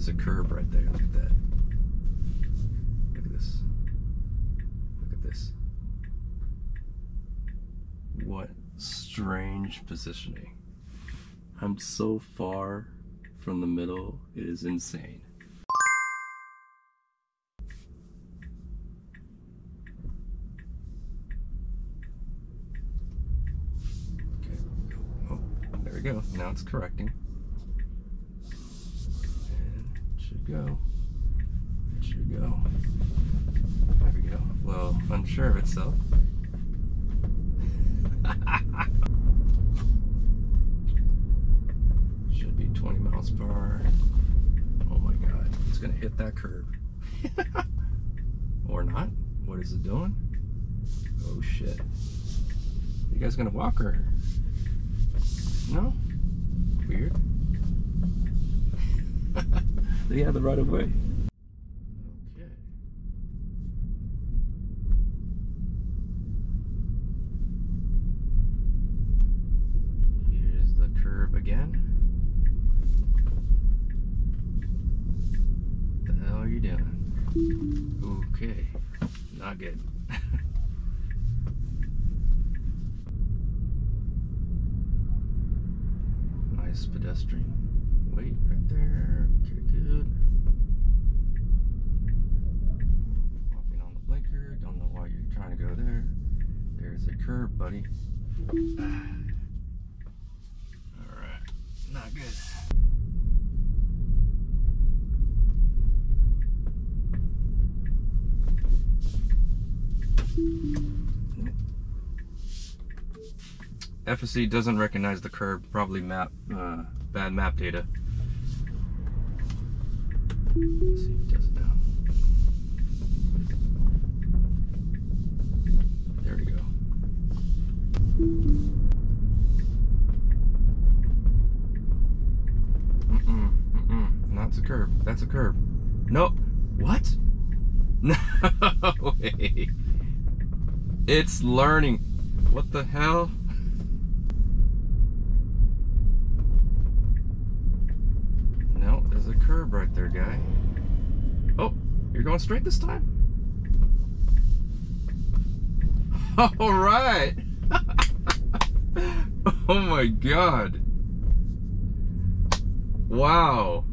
There's a curb right there. Look at that. Look at this. Look at this. What strange positioning. I'm so far from the middle, it is insane. Go. Now it's correcting. And it should go. It should go. There we go. Well, unsure of itself. Should be 20 miles per hour. Oh my god. It's gonna hit that curb. Or not. What is it doing? Oh shit. Are you guys gonna walk or? No? Weird. They had the right of way. Okay. Here's the curb again. What the hell are you doing? Okay. Not good. Pedestrian. Wait, right there. Okay, good. Walking on the blinker. Don't know why you're trying to go there. There's a curb, buddy. Alright. Not good. FSE doesn't recognize the curb, probably map, bad map data. Let's see if it does it now. There we go. That's a curb. That's a curb. No. What? No way. It's learning. What the hell? Curb right there, guy. Oh, you're going straight this time? All right. Oh my god. Wow.